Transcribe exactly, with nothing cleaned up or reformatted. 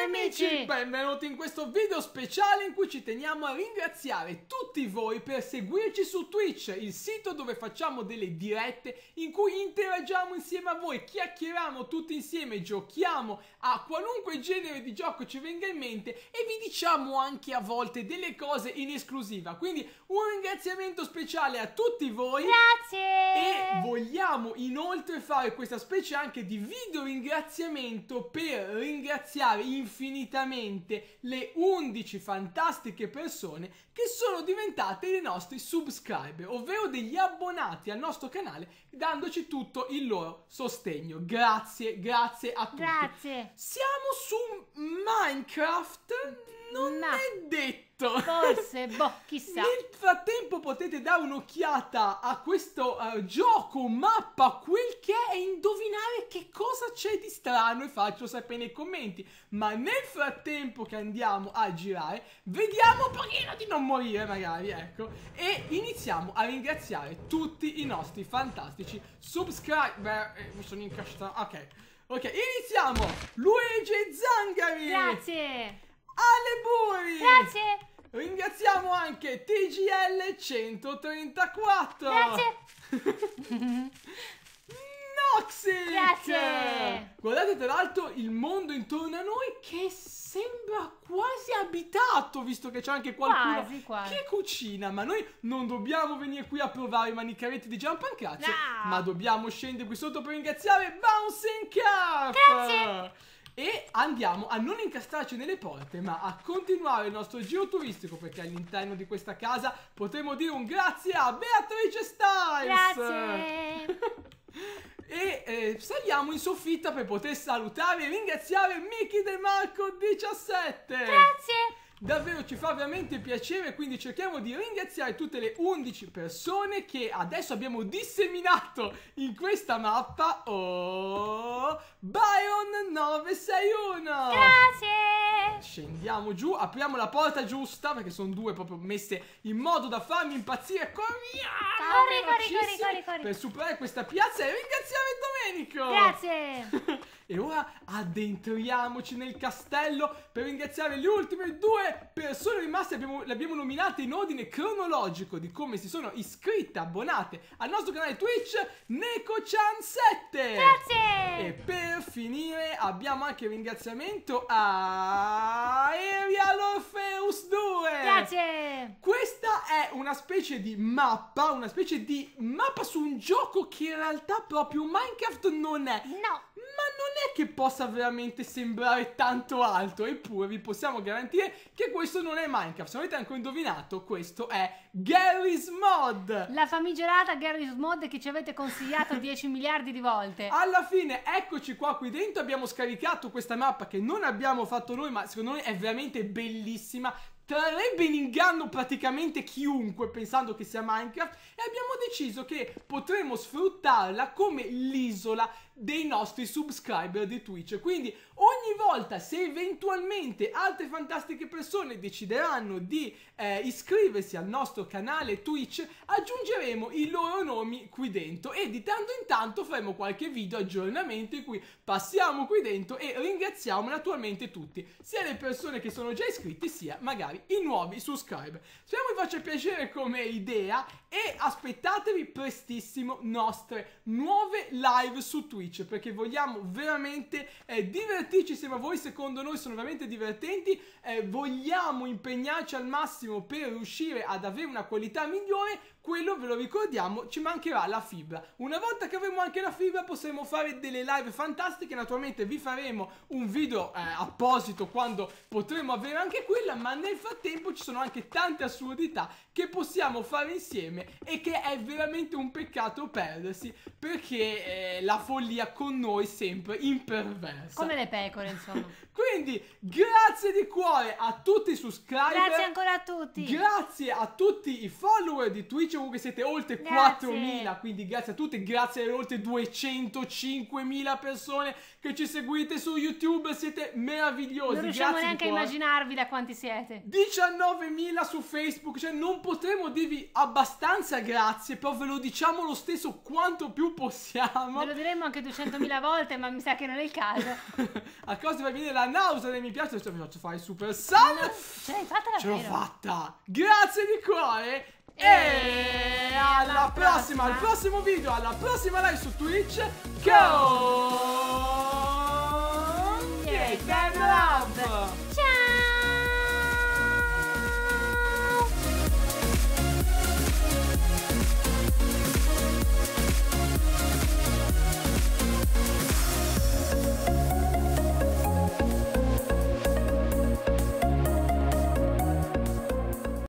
Cari amici, benvenuti in questo video speciale in cui ci teniamo a ringraziare tutti voi per seguirci su Twitch, il sito dove facciamo delle dirette in cui interagiamo insieme a voi, chiacchieriamo tutti insieme, giochiamo a qualunque genere di gioco ci venga in mente e vi diciamo anche a volte delle cose in esclusiva. Quindi un ringraziamento speciale a tutti voi. Grazie! E vogliamo inoltre fare questa specie anche di video ringraziamento per ringraziare infinitamente le undici fantastiche persone che sono diventate i nostri subscriber, ovvero degli abbonati al nostro canale, dandoci tutto il loro sostegno. Grazie, grazie a tutti. Grazie. Siamo su Minecraft, non no. è detto. Forse, boh, chissà. Nel frattempo potete dare un'occhiata a questo uh, gioco, mappa, quel che è, e indovinare che cosa c'è di strano e farcelo sapere nei commenti. Ma nel frattempo che andiamo a girare, vediamo un pochino di non morire magari, ecco. E iniziamo a ringraziare tutti i nostri fantastici subscriber. Eh, mi sono incastrato, ok. Ok, iniziamo. Luigi Zangari. Grazie. Ale Buri! Grazie! Ringraziamo anche T G L centotrentaquattro! Grazie! Noxic! Grazie! Guardate tra l'altro il mondo intorno a noi che sembra quasi abitato, visto che c'è anche qualcuno quasi, quasi. che cucina, ma noi non dobbiamo venire qui a provare i manicaretti di Giampancrazio, no. ma dobbiamo scendere qui sotto per ringraziare Bouncing Cup! Grazie! E andiamo a non incastrarci nelle porte, ma a continuare il nostro giro turistico, perché all'interno di questa casa potremo dire un grazie a Beatrice Stiles. Grazie. E eh, saliamo in soffitta per poter salutare e ringraziare Mickey DeMarco diciassette. Grazie. Davvero ci fa veramente piacere, quindi cerchiamo di ringraziare tutte le undici persone che adesso abbiamo disseminato in questa mappa. Oh, Byron nove sei uno. Grazie! Scendiamo giù, apriamo la porta giusta perché sono due proprio messe in modo da farmi impazzire. Corriamo! Corri, corri, corri, corri, corri. Per superare questa piazza e ringraziare Domenico! Grazie! E ora addentriamoci nel castello per ringraziare le ultime due persone rimaste, abbiamo, le abbiamo nominate in ordine cronologico di come si sono iscritte, abbonate al nostro canale Twitch, Nekochan sette. Grazie! E per finire abbiamo anche il ringraziamento a Aerial Orfeus due. Grazie! Questa è una specie di mappa, una specie di mappa su un gioco che in realtà proprio Minecraft non è. No! Ma non è che possa veramente sembrare tanto alto, eppure vi possiamo garantire che questo non è Minecraft. Se non avete ancora indovinato, questo è Garry's Mod, la famigerata Garry's Mod che ci avete consigliato dieci miliardi di volte. Alla fine eccoci qua, qui dentro abbiamo scaricato questa mappa che non abbiamo fatto noi, ma secondo noi è veramente bellissima. Trarrebbe in inganno praticamente chiunque pensando che sia Minecraft, e abbiamo deciso che potremmo sfruttarla come l'isola dei nostri subscriber di Twitch. Quindi ogni volta, se eventualmente altre fantastiche persone decideranno di eh, iscriversi al nostro canale Twitch, aggiungeremo i loro nomi qui dentro e di tanto in tanto faremo qualche video aggiornamento in cui passiamo qui dentro e ringraziamo naturalmente tutti, sia le persone che sono già iscritte sia magari i nuovi subscriber. Speriamo vi faccia piacere come idea e aspettatevi prestissimo nostre nuove live su Twitch, perché vogliamo veramente eh, divertirci insieme a voi. Secondo noi sono veramente divertenti, eh, vogliamo impegnarci al massimo per riuscire ad avere una qualità migliore. Quello ve lo ricordiamo, ci mancherà la fibra. Una volta che avremo anche la fibra potremo fare delle live fantastiche, naturalmente vi faremo un video eh, apposito quando potremo avere anche quella, ma nel frattempo ci sono anche tante assurdità che possiamo fare insieme e che è veramente un peccato perdersi, perché eh, la follia con noi sempre imperversa. Come le pecore, insomma. Quindi grazie di cuore a tutti i subscriber. Grazie ancora a tutti. Grazie a tutti i follower di Twitch. dicevo che siete oltre quattromila, quindi grazie a tutti, grazie alle oltre duecentocinquemila persone che ci seguite su YouTube, siete meravigliosi. Non riusciamo grazie neanche a immaginarvi da quanti siete. diciannovemila su Facebook, cioè non potremo dirvi abbastanza grazie, però ve lo diciamo lo stesso quanto più possiamo. Ve lo diremmo anche duecentomila volte, ma mi sa che non è il caso. A cosa ti va bene la nausea dei mi piace, adesso vi faccio fare il super sal. No, ce l'hai fatta davvero. Ce l'ho fatta. Grazie di cuore. E alla prossima, prossima, al prossimo video, alla prossima live su Twitch con Eterno Lab.